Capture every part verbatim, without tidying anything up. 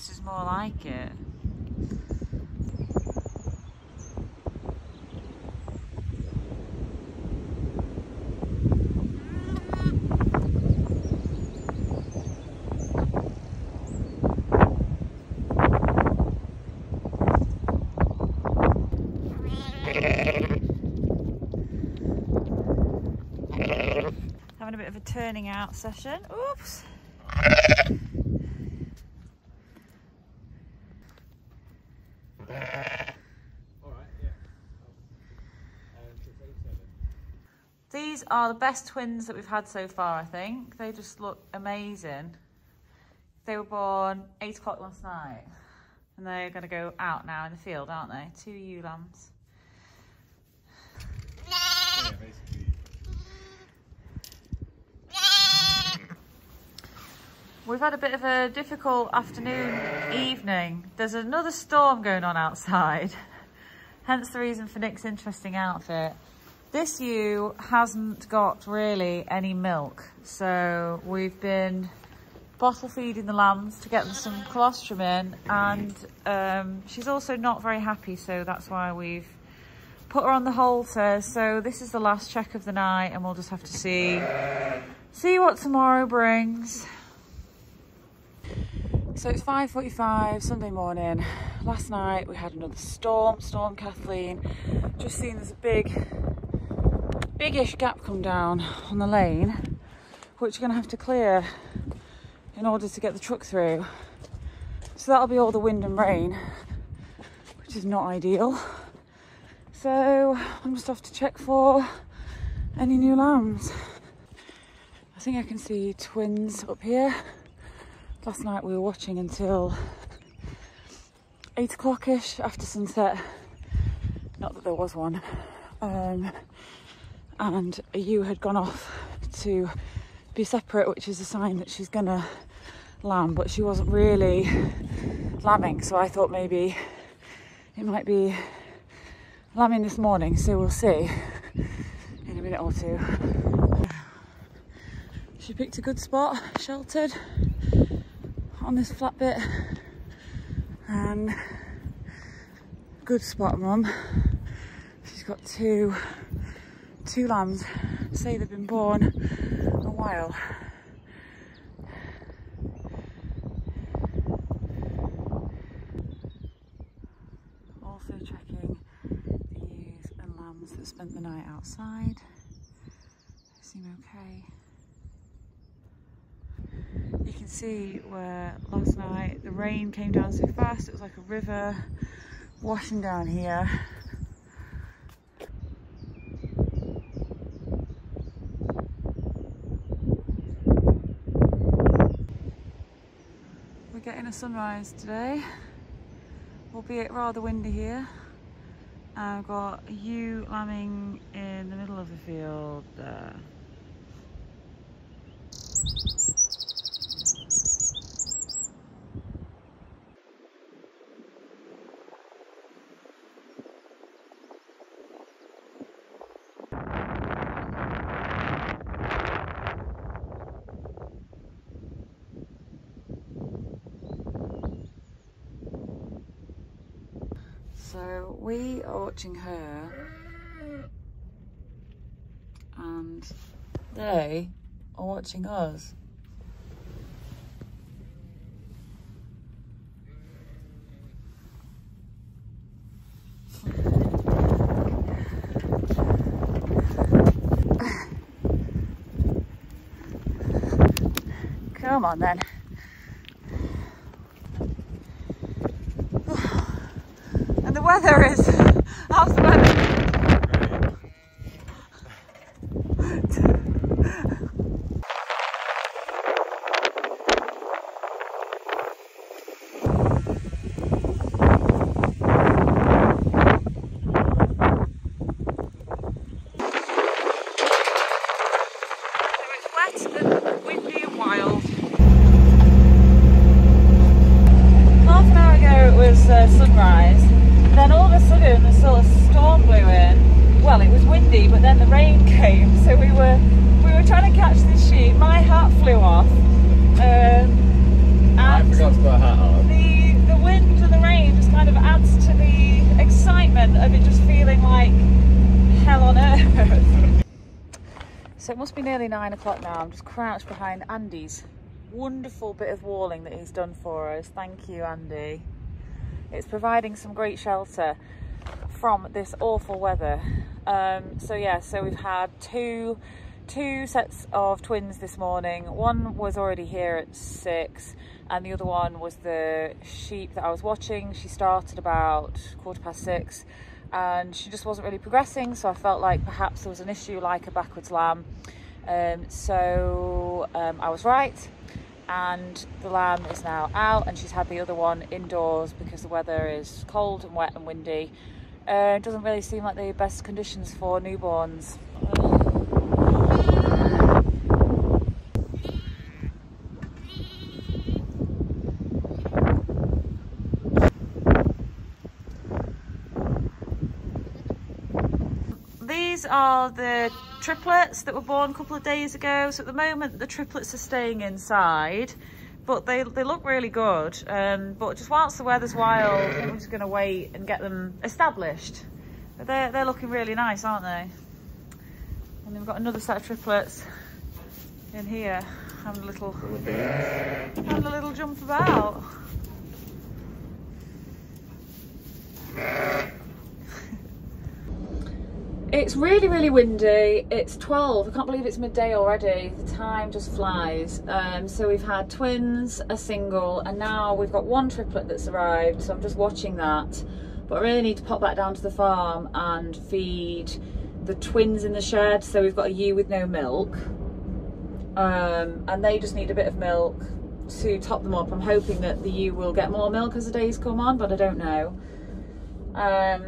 this is more like it. Having a bit of a turning out session. Oops. These are the best twins that we've had so far, I think. They just look amazing. They were born eight o'clock last night. And they're going to go out now in the field, aren't they? Two ewe lambs. Yeah, basically. We've had a bit of a difficult afternoon, evening. There's another storm going on outside. Hence the reason for Nick's interesting outfit. This ewe hasn't got really any milk. So we've been bottle feeding the lambs to get them some colostrum in, and um, she's also not very happy, so that's why we've put her on the halter. So this is the last check of the night, and we'll just have to see see what tomorrow brings. So it's five forty-five Sunday morning. Last night we had another storm, Storm Kathleen. Just seen there's a big big-ish gap come down on the lane, which we're gonna have to clear in order to get the truck through. So that'll be all the wind and rain, which is not ideal. So I'm just off to check for any new lambs. I think I can see twins up here. Last night we were watching until eight o'clock-ish after sunset. Not that there was one. Um, and a ewe had gone off to be separate, which is a sign that she's gonna lamb, but she wasn't really lambing, so I thought maybe it might be lambing this morning, so we'll see in a minute or two. She picked a good spot, sheltered on this flat bit, and good spot, mum. She's got two two lambs, say they've been born a while. Also checking the ewes and lambs that spent the night outside. They seem okay. You can see where last night the rain came down so fast, it was like a river washing down here. Getting a sunrise today, albeit rather windy here. I've got a ewe lambing in the middle of the field there. So we are watching her, and they are watching us. Come on then. The weather is, how's the weather? So it's wet and windy and wild. Half an hour ago it was uh, sunrise. Then all of a sudden the sort of storm blew in. Well, it was windy, but then the rain came, so we were we were trying to catch this sheep. My hat flew off. Um, I forgot to put a hat on. kind of adds to the excitement of it just feeling like hell on earth. So it must be nearly nine o'clock now. I'm just crouched behind Andy's wonderful bit of walling that he's done for us. Thank you, Andy. It's providing some great shelter from this awful weather. Um, so yeah, so we've had two two sets of twins this morning. One was already here at six, and the other one was the sheep that I was watching. She started about quarter past six and she just wasn't really progressing, so I felt like perhaps there was an issue, like a backwards lamb. Um, so um, I was right, and the lamb is now out, and she's had the other one indoors because the weather is cold and wet and windy. Uh, it doesn't really seem like the best conditions for newborns. These are the triplets that were born a couple of days ago. So at the moment the triplets are staying inside, but they, they look really good. Um, but just whilst the weather's wild, I'm just going to wait and get them established. But they're, they're looking really nice, aren't they? And then we've got another set of triplets in here, having a little, having a little jump about. It's really, really windy. It's twelve. I can't believe it's midday already. The time just flies. Um, so we've had twins, a single, and now we've got one triplet that's arrived. So I'm just watching that. But I really need to pop back down to the farm and feed the twins in the shed. So we've got a ewe with no milk. Um, and they just need a bit of milk to top them up. I'm hoping that the ewe will get more milk as the days come on, but I don't know. Um,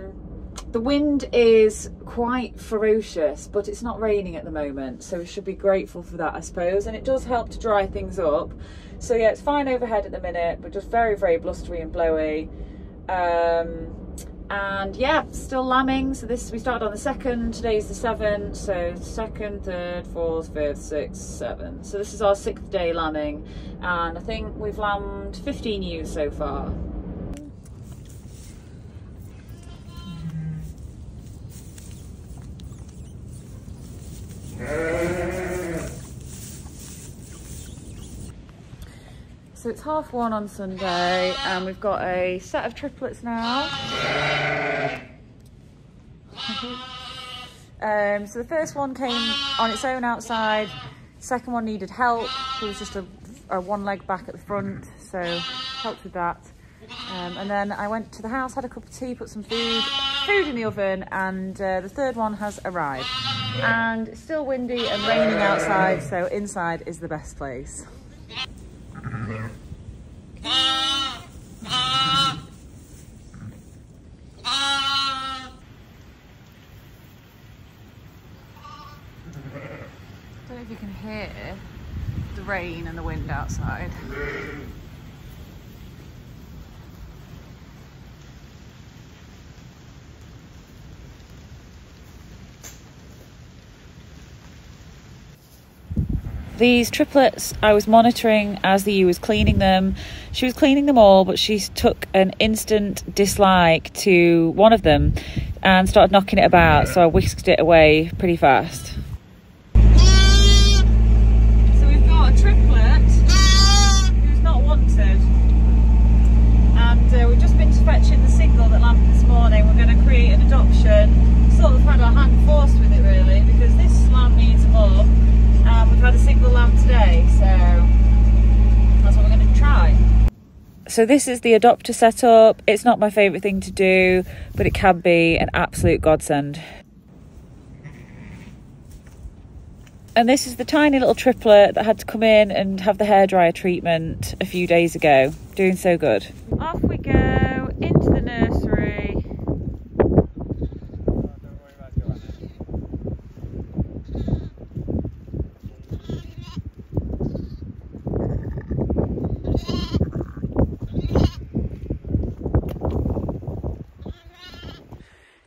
The wind is quite ferocious, but it's not raining at the moment, so we should be grateful for that, I suppose, and it does help to dry things up. So yeah, it's fine overhead at the minute, but just very, very blustery and blowy. Um, and yeah, still lambing. So this, we started on the second, today's the seventh, so second, third, fourth, fifth, sixth, seventh. So this is our sixth day lambing, and I think we've lambed fifteen ewes so far. So it's half one on Sunday, and we've got a set of triplets now. um, so the first one came on its own outside, second one needed help. It was just a, a one leg back at the front, so helped with that. Um, and then I went to the house, had a cup of tea, put some food, food in the oven, and uh, the third one has arrived. And it's still windy and raining outside, so inside is the best place. I don't know if you can hear the rain and the wind outside. These triplets I was monitoring as the ewe was cleaning them. She was cleaning them all, but she took an instant dislike to one of them and started knocking it about, so I whisked it away pretty fast. So we've got a triplet who's not wanted, and uh, we've just been fetching the single that lambed this morning. We're going to create an adoption. Sort of had our hand forced with it really, because this lamb needs a mum. Um, we've had a single lamb today, so that's what we're going to try. So this is the adopter setup. It's not my favourite thing to do, but it can be an absolute godsend. And this is the tiny little triplet that had to come in and have the hairdryer treatment a few days ago. Doing so good. Off we go into the nursery.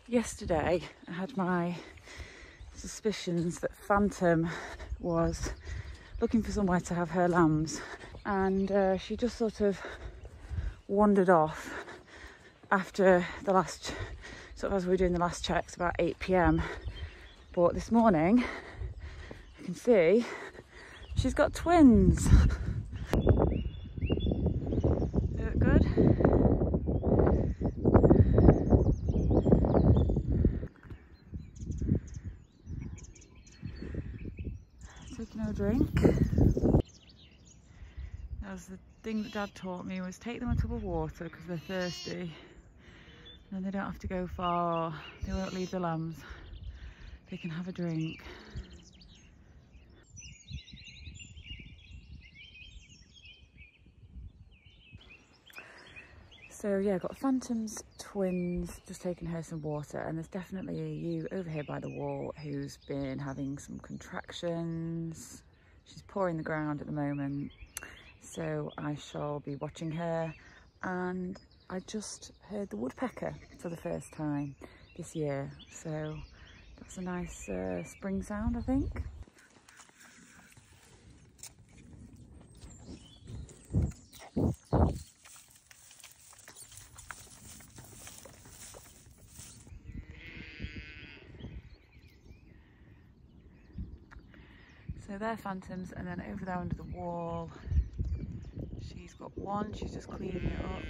Yesterday I had my suspicions that Phantom was looking for somewhere to have her lambs, and uh, she just sort of wandered off after the last, sort of as we were doing the last checks, about eight p m But this morning, you can see she's got twins. Look good. Taking her drink. That was the thing that Dad taught me, was take them a cup of water because they're thirsty. And then they don't have to go far, they won't leave the lambs. They can have a drink. So yeah, got Phantom's twins, just taking her some water, and there's definitely a ewe over here by the wall who's been having some contractions. She's pawing the ground at the moment, so I shall be watching her. And I just heard the woodpecker for the first time this year, so that's a nice uh, spring sound, I think. So they're Phantoms, and then over there under the wall, she's got one, she's just cleaning it up.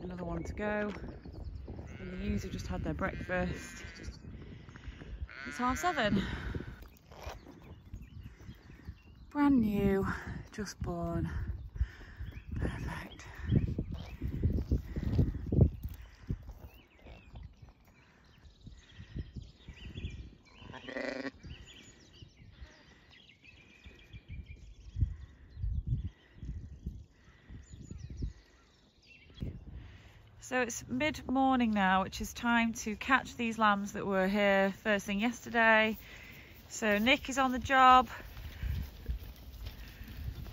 Another one to go. And the ewes have just had their breakfast. It's half seven. Brand new, just born. Perfect. So it's mid-morning now, which is time to catch these lambs that were here first thing yesterday. So Nick is on the job.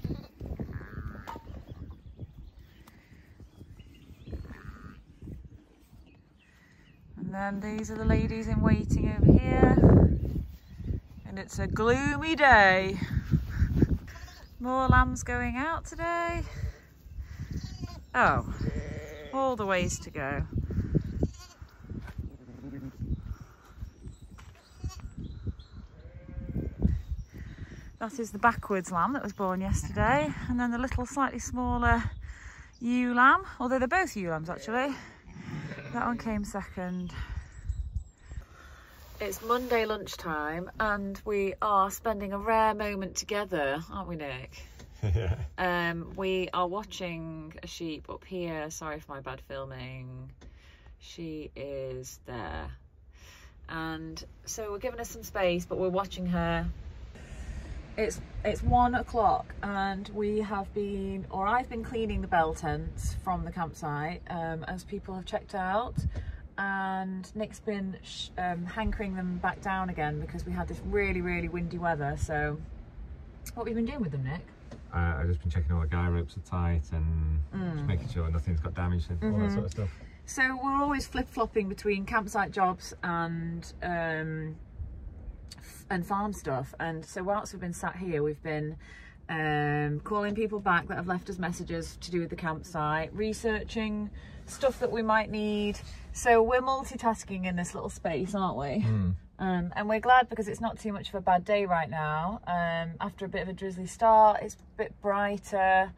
And then these are the ladies in waiting over here. And it's a gloomy day. More lambs going out today. Oh. All the ways to go. That is the backwards lamb that was born yesterday, and then the little slightly smaller ewe lamb, although they're both ewe lambs actually. That one came second. It's Monday lunchtime and we are spending a rare moment together, aren't we, Nick? Yeah. Um, we are watching a sheep up here. Sorry for my bad filming. She is there. And so we're giving her some space, but we're watching her. It's it's one o'clock and we have been, or I've been cleaning the bell tents from the campsite um, as people have checked out. And Nick's been sh um, hankering them back down again because we had this really, really windy weather. So what have you been doing with them, Nick? Uh, I've just been checking all the guy ropes are tight and mm. just making sure nothing's got damaged and mm-hmm. all that sort of stuff. So we're always flip-flopping between campsite jobs and um, and farm stuff. And so whilst we've been sat here, we've been um, calling people back that have left us messages to do with the campsite, researching stuff that we might need. So we're multitasking in this little space, aren't we? Mm. Um, and we're glad because it's not too much of a bad day right now. Um, after a bit of a drizzly start, it's a bit brighter.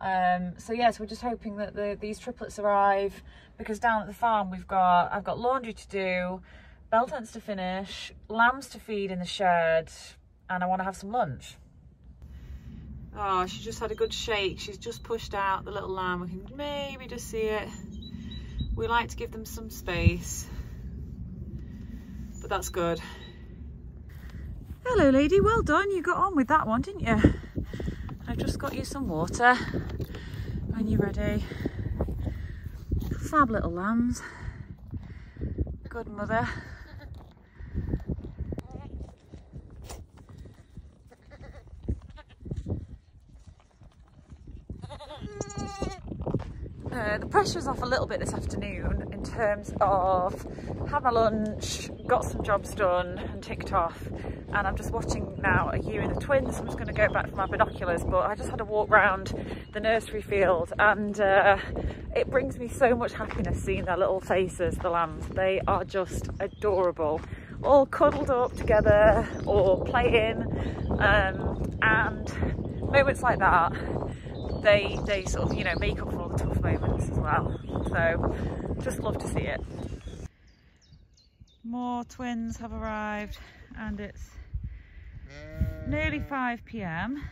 Um, so yes, yeah, so we're just hoping that the, these triplets arrive, because down at the farm we've got, I've got laundry to do, bell tents to finish, lambs to feed in the shed, and I want to have some lunch. Oh, she just had a good shake. She's just pushed out the little lamb. We can maybe just see it. We like to give them some space. But that's good. Hello lady, well done, you got on with that one, didn't you? I've just got you some water when you're ready. Fab little lambs. Good mother. Uh, the pressure's off a little bit this afternoon in terms of had my lunch, got some jobs done and ticked off, and I'm just watching now a year in the twins. I'm just going to go back for my binoculars, but I just had a walk round the nursery field, and uh, it brings me so much happiness seeing their little faces, the lambs. They are just adorable, all cuddled up together or playing, um, and moments like that, they they sort of, you know, make up for all the tough moments as well. So just love to see it. More twins have arrived, and it's nearly five p m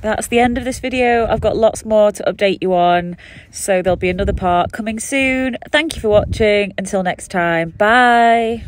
That's the end of this video. I've got lots more to update you on, so there'll be another part coming soon. Thank you for watching. Until next time, bye.